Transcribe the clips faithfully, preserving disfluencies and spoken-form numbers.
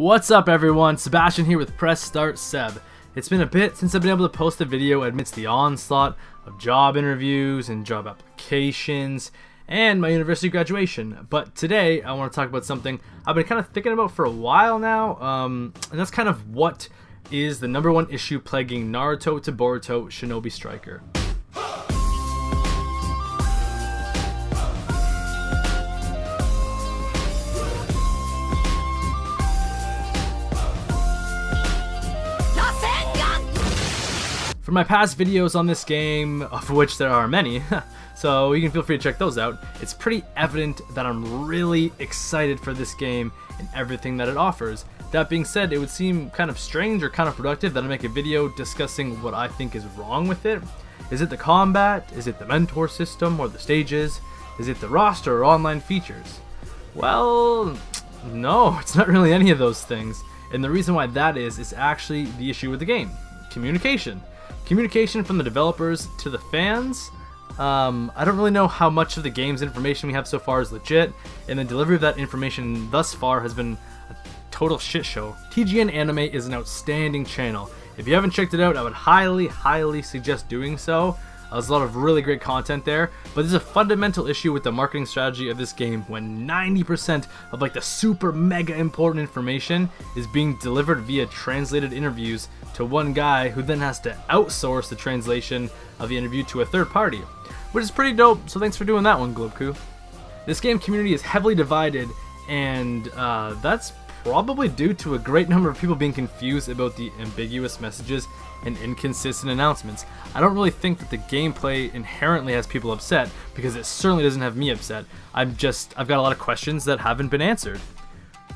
What's up everyone, Sebastian here with Press Start Seb. It's been a bit since I've been able to post a video amidst the onslaught of job interviews and job applications and my university graduation, but today I want to talk about something I've been kind of thinking about for a while now, um, and that's kind of what is the number one issue plaguing Naruto to Boruto Shinobi Striker. For my past videos on this game, of which there are many, so you can feel free to check those out, it's pretty evident that I'm really excited for this game and everything that it offers. That being said, it would seem kind of strange or kind of productive that I make a video discussing what I think is wrong with it. Is it the combat? Is it the mentor system or the stages? Is it the roster or online features? Well, no, it's not really any of those things. And the reason why that is, is actually the issue with the game. Communication. Communication from the developers to the fans. Um, I don't really know how much of the game's information we have so far is legit, and the delivery of that information thus far has been a total shit show. T G N Anime is an outstanding channel. If you haven't checked it out, I would highly, highly suggest doing so. Uh, there's a lot of really great content there, but there's a fundamental issue with the marketing strategy of this game when ninety percent of like the super mega important information is being delivered via translated interviews to one guy who then has to outsource the translation of the interview to a third party, which is pretty dope, so thanks for doing that one, Globku. This game community is heavily divided, and uh, that's probably due to a great number of people being confused about the ambiguous messages and inconsistent announcements. I don't really think that the gameplay inherently has people upset, because it certainly doesn't have me upset. I'm just, I've got a lot of questions that haven't been answered.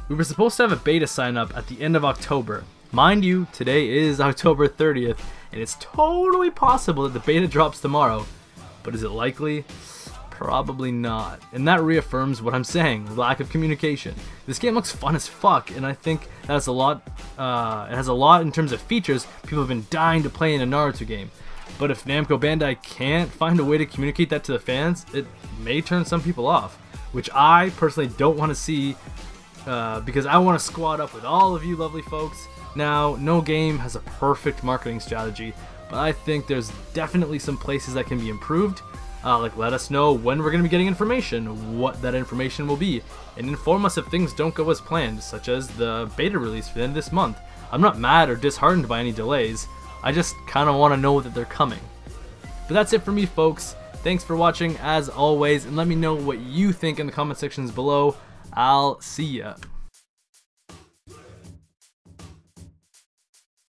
We were supposed to have a beta sign up at the end of October. Mind you, today is October thirtieth, and it's totally possible that the beta drops tomorrow, but is it likely? Probably not. And that reaffirms what I'm saying, lack of communication. This game looks fun as fuck, and I think that has a lot, uh, it has a lot in terms of features people have been dying to play in a Naruto game. But if Namco Bandai can't find a way to communicate that to the fans, it may turn some people off, which I personally don't want to see, uh, because I want to squad up with all of you lovely folks. Now, no game has a perfect marketing strategy, but I think there's definitely some places that can be improved. Uh, like, let us know when we're going to be getting information, what that information will be, and inform us if things don't go as planned, such as the beta release for the end of this month. I'm not mad or disheartened by any delays, I just kind of want to know that they're coming. But that's it for me, folks. Thanks for watching, as always, and let me know what you think in the comment sections below. I'll see ya.